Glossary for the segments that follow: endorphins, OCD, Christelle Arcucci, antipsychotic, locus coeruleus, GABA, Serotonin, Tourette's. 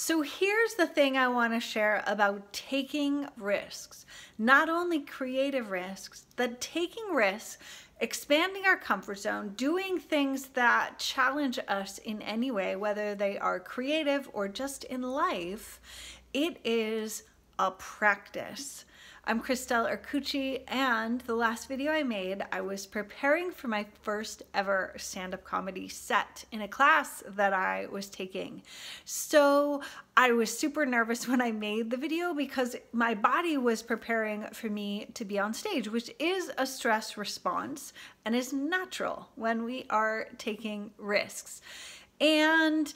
So here's the thing I want to share about taking risks, not only creative risks, but taking risks, expanding our comfort zone, doing things that challenge us in any way, whether they are creative or just in life. It is a practice. I'm Christelle Arcucci, and the last video I made, I was preparing for my first ever stand-up comedy set in a class that I was taking. So I was super nervous when I made the video because my body was preparing for me to be on stage, which is a stress response and is natural when we are taking risks. And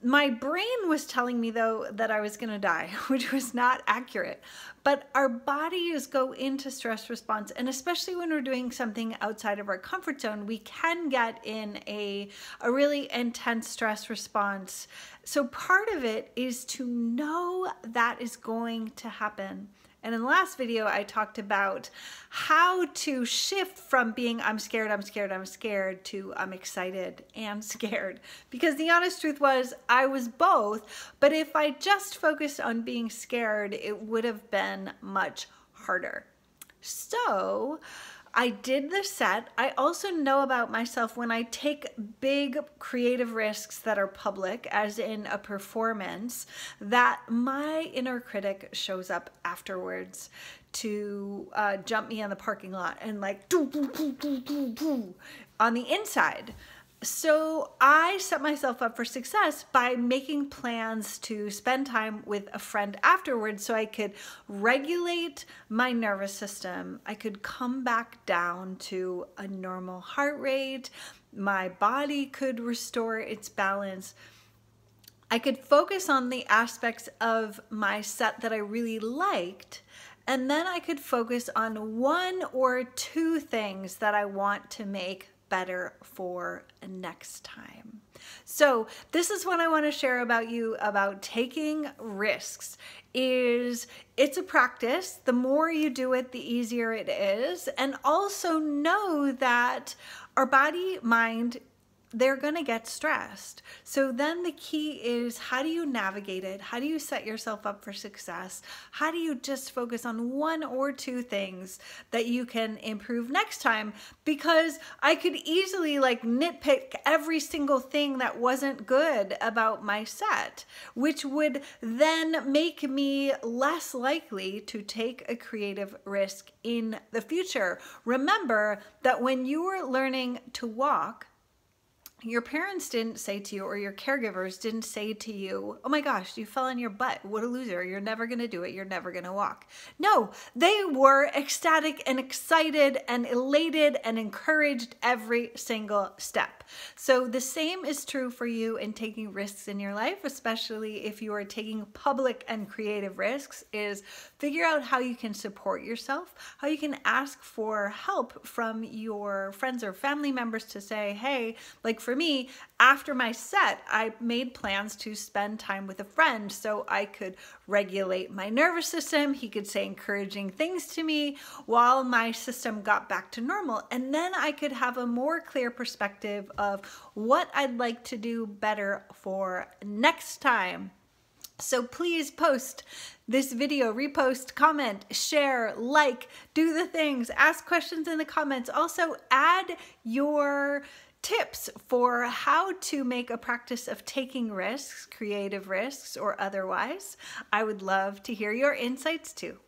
my brain was telling me, though, that I was going to die, which was not accurate. But our bodies go into stress response, and especially when we're doing something outside of our comfort zone, we can get in a really intense stress response. So part of it is to know that is going to happen. And in the last video, I talked about how to shift from being I'm scared to I'm excited and scared. Because the honest truth was I was both, but if I just focused on being scared, it would have been much harder. So I did the set. I also know about myself when I take big creative risks that are public, as in a performance, that my inner critic shows up afterwards to jump me in the parking lot and like doo, doo, doo, doo, doo, doo, on the inside. So I set myself up for success by making plans to spend time with a friend afterwards so I could regulate my nervous system. I could come back down to a normal heart rate. My body could restore its balance. I could focus on the aspects of my set that I really liked, and then I could focus on one or two things that I want to make better for next time. So this is what I want to share about you about taking risks is it's a practice. The more you do it, the easier it is. And also know that our body, mind, they're going to get stressed. So then the key is, how do you navigate it? How do you set yourself up for success? How do you just focus on one or two things that you can improve next time? Because I could easily like nitpick every single thing that wasn't good about my set, which would then make me less likely to take a creative risk in the future. Remember that when you were learning to walk, your parents didn't say to you, or your caregivers didn't say to you, oh my gosh, you fell on your butt. What a loser. You're never going to do it. You're never going to walk. No, they were ecstatic and excited and elated and encouraged every single step. So the same is true for you in taking risks in your life, especially if you are taking public and creative risks, is figure out how you can support yourself, how you can ask for help from your friends or family members to say, hey, like for me, after my set, I made plans to spend time with a friend so I could regulate my nervous system. He could say encouraging things to me while my system got back to normal. And then I could have a more clear perspective of what I'd like to do better for next time. So please post this video, repost, comment, share, like, do the things, ask questions in the comments. Also add your tips for how to make a practice of taking risks, creative risks or otherwise. I would love to hear your insights too.